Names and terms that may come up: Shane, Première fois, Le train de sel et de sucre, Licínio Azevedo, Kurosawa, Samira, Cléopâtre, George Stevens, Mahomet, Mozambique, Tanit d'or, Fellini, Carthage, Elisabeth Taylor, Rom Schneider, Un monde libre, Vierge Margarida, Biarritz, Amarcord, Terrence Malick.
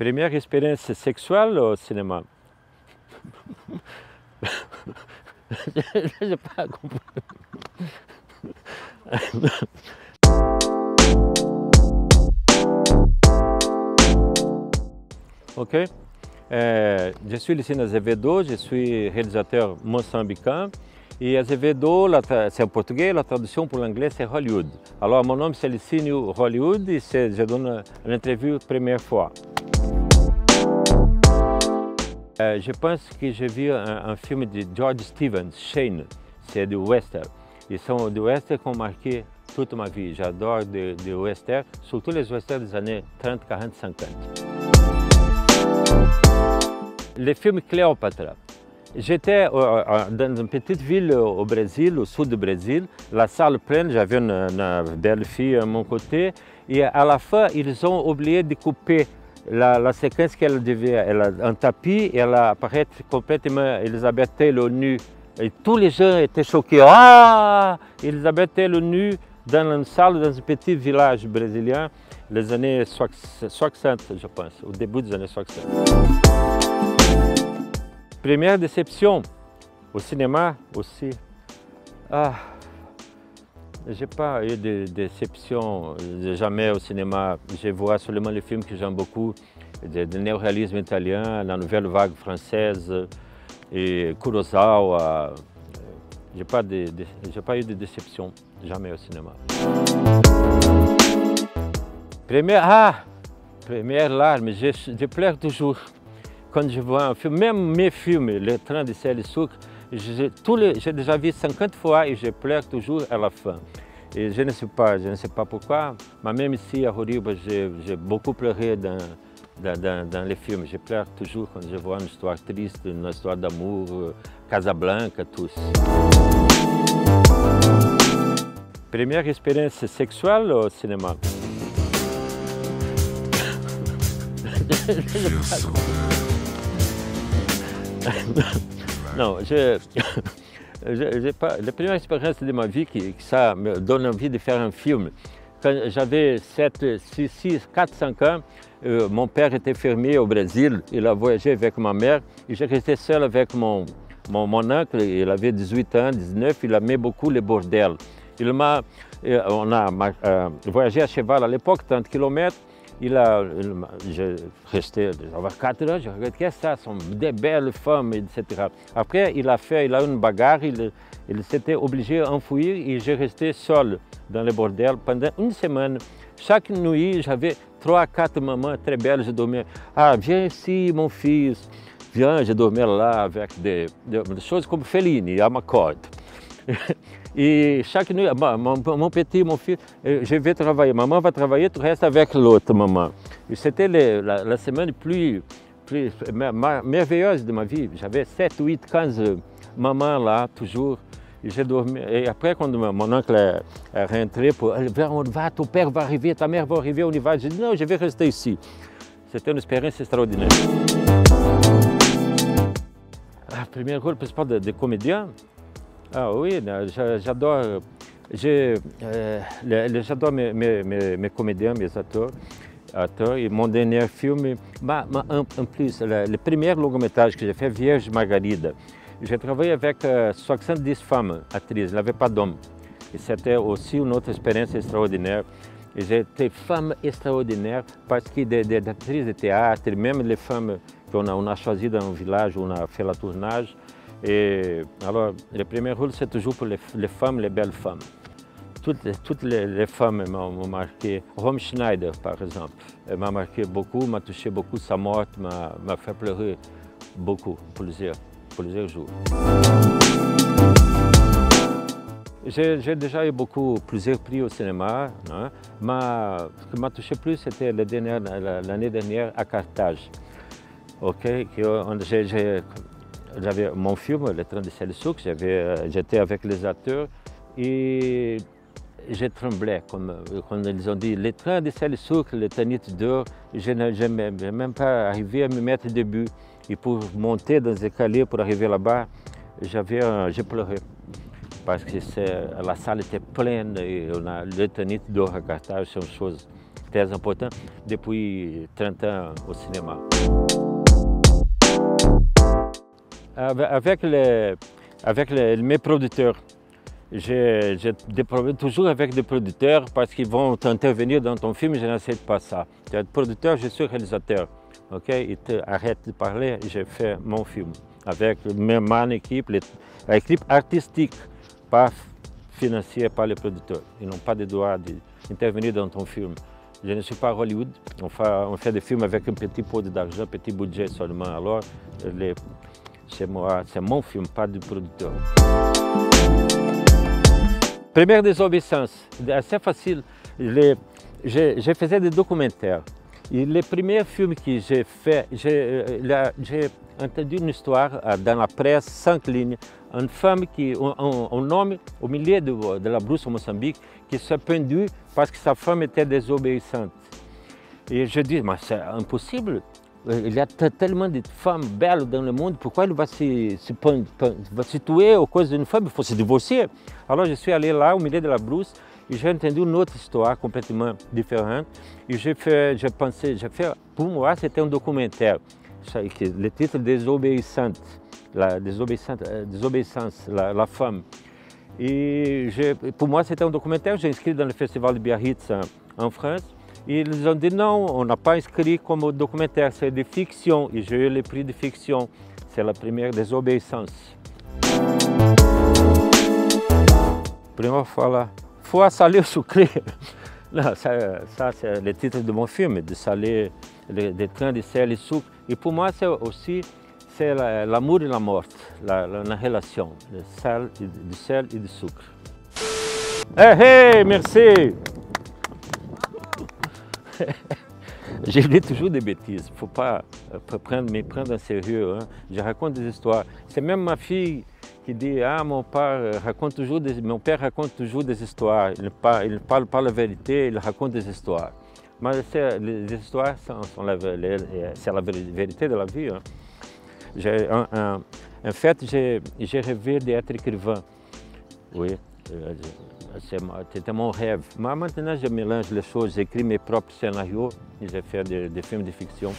Première expérience sexuelle au cinéma. Je n'ai pas compris. Ok. Je suis Licínio Azevedo, je suis réalisateur mozambicain. Et Azevedo, c'est en portugais, la traduction pour l'anglais c'est Hollywood. Alors mon nom c'est Licínio Hollywood et je donne l'interview première fois. Je pense que j'ai vu un film de George Stevens, Shane, c'est du western. Ils sont du western qui ont marqué toute ma vie. J'adore du western, surtout les westerns des années 30, 40, 50. Le film Cléopâtre. J'étais dans une petite ville au Brésil, au sud du Brésil, la salle pleine, j'avais une belle fille à mon côté, et à la fin, ils ont oublié de couper la séquence qu'elle devait, elle a un tapis, et elle apparaît complètement Elisabeth Taylor nue. Et tous les gens étaient choqués, ah, Elisabeth Taylor nue dans une salle, dans un petit village brésilien, les années 60, je pense, au début des années 60. Première déception au cinéma aussi. Ah, j'ai pas eu de déception jamais au cinéma. Je vois seulement les films que j'aime beaucoup, de néoréalisme italien, la nouvelle vague française et Kurosawa. J'ai pas eu de déception jamais au cinéma. Première larme, je pleure toujours. Quand je vois un film, même mes films, Le train de sel et de sucre, j'ai déjà vu 50 fois et je pleure toujours à la fin. Et je ne sais pas pourquoi, mais même ici à Horriba, j'ai beaucoup pleuré dans les films. Je pleure toujours quand je vois une histoire triste, une histoire d'amour, Casablanca, tous. Première expérience sexuelle au cinéma. Non, la première expérience de ma vie qui ça me donne envie de faire un film. Quand j'avais 4, 5 ans, mon père était fermier au Brésil, il a voyagé avec ma mère et j'ai resté seul avec mon oncle, il avait 18 ans, 19, il aimait beaucoup les bordels. On a voyagé à cheval à l'époque, 30 km. J'ai resté, j'avais 4 ans, je regarde, qu'est-ce que ça, ce sont des belles femmes, etc. Après, il a eu une bagarre, il s'était obligé à enfuir et j'ai resté seul dans le bordel pendant une semaine. Chaque nuit, j'avais 3 à 4 mamans très belles, je dormais. Ah, viens ici, mon fils, viens, je dormais là avec des choses comme Fellini, Amarcord. Et chaque nuit, mon fils, je vais travailler. Maman va travailler, tu restes avec l'autre maman. C'était la semaine plus merveilleuse de ma vie. J'avais 7, 8, 15 mamans là, toujours. J'ai dormi. Et après, quand mon oncle est rentré, on va, ton père va arriver, ta mère va arriver, on y va. J'ai dit non, je vais rester ici. C'était une expérience extraordinaire. Premier rôle principal de comédien. Ah oui, j'adore mes comédiens, mes acteurs. Et mon dernier film, en plus, le premier long-métrage que j'ai fait, Vierge Margarida. J'ai travaillé avec 70 femmes actrices, il n'y avait pas d'hommes. Et c'était aussi une autre expérience extraordinaire. J'ai été femme extraordinaire parce que des actrices de théâtre, même les femmes qu'on a choisies dans un village où on a fait le tournage. Et alors, le premier rôle, c'est toujours pour les femmes, les belles femmes. Toutes les femmes m'ont marqué. Rom Schneider, par exemple, elle m'a marqué beaucoup, m'a touché beaucoup. Sa mort m'a fait pleurer beaucoup plusieurs jours. J'ai déjà eu plusieurs prix au cinéma. Hein? Ce qui m'a touché plus, c'était l'année dernière à Carthage. Okay? J'avais mon film, Le train de sel et de sucre, j'étais avec les acteurs et je tremblais quand ils ont dit Le train de sel et de sucre, le Tanit d'or, je n'ai même pas arrivé à me mettre au début. Et pour monter dans les escaliers, pour arriver là-bas, j'ai pleuré. Parce que la salle était pleine et Le Tanit d'or à Carthage, c'est une chose très important depuis 30 ans au cinéma. Avec mes producteurs, toujours avec des producteurs parce qu'ils vont intervenir dans ton film, je n'accepte pas ça. Tu es producteur, je suis réalisateur. Okay? Arrête de parler, je fais mon film. Avec mon équipe, l'équipe artistique, pas financière, pas les producteurs. Ils n'ont pas de droit d'intervenir dans ton film. Je ne suis pas à Hollywood, on fait des films avec un petit pot d'argent, petit budget seulement. Alors, c'est mon film, pas du producteur. Première désobéissance, assez facile. Je faisais des documentaires. Et le premier film que j'ai fait, j'ai entendu une histoire dans la presse, 5 lignes, une femme qui, un homme au milieu de la brousse au Mozambique, qui s'est pendu parce que sa femme était désobéissante. Et je dis, mais c'est impossible. Il y a tellement de femmes belles dans le monde, pourquoi il va se tuer à cause d'une femme? Il faut se divorcer. Alors je suis allé là, au milieu de la brousse, et j'ai entendu une autre histoire complètement différente. Et j'ai fait, pour moi, c'était un documentaire. Le titre « Désobéissante », désobéissance, la femme. Et pour moi, c'était un documentaire, j'ai inscrit dans le festival de Biarritz en France. Et ils ont dit non, on n'a pas inscrit comme documentaire, c'est de fiction. Et j'ai eu le prix de fiction. C'est la première désobéissance. Première fois là, foie salé ou sucré. Non, ça c'est le titre de mon film, de salé, le train de sel et sucre. Et pour moi, c'est aussi l'amour et la mort, la relation du sel et du sucre. Hey, merci! J'ai dit toujours des bêtises, il ne faut pas me prendre en sérieux. Hein. Je raconte des histoires. C'est même ma fille qui dit « Ah, mon père raconte toujours des histoires. Il ne parle pas la vérité, il raconte des histoires. » Mais les histoires, c'est la vérité de la vie. Hein. En fait, j'ai rêvé d'être écrivain. Oui. C'était mon rêve. Mais maintenant, je mélange les choses, j'écris mes propres scénarios et je fais des films de fiction.